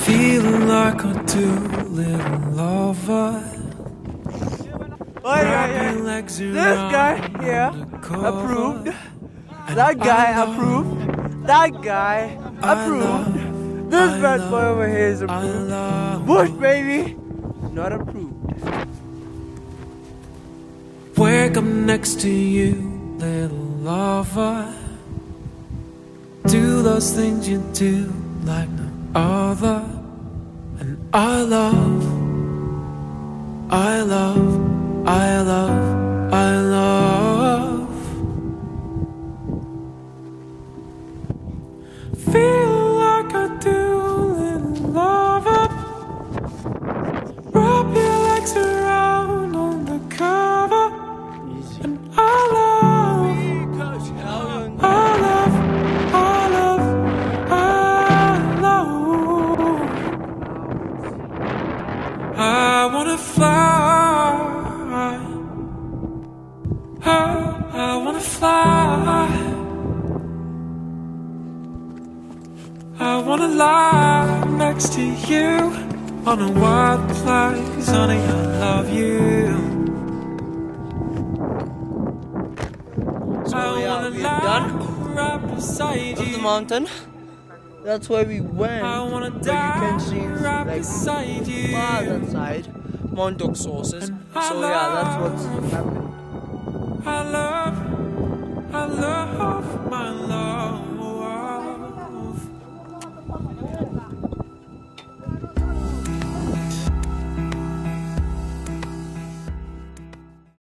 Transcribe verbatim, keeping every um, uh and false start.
Feeling like a two-little lover. Oh, yeah, yeah. This guy, yeah, approved. That guy approved. That guy approved. This bad boy over here is approved. Bush, baby, not approved. Wake up next to you, little lover. Do those things you do like no other. And I love, I love, I love, I love. Feel like I do in love. Wrap your legs around on the cover. And I love, I love, I love, I love. I wanna fly, oh, I wanna fly. I wanna lie next to you on a wild place, honey. I love you. So I yeah, wanna we're lie done. Right beside you. That's the mountain. That's where we went. I wanna die. But you can see right like beside you. Far that side, Mount Dog sources. So love, yeah, that's what's happening. I love, I love.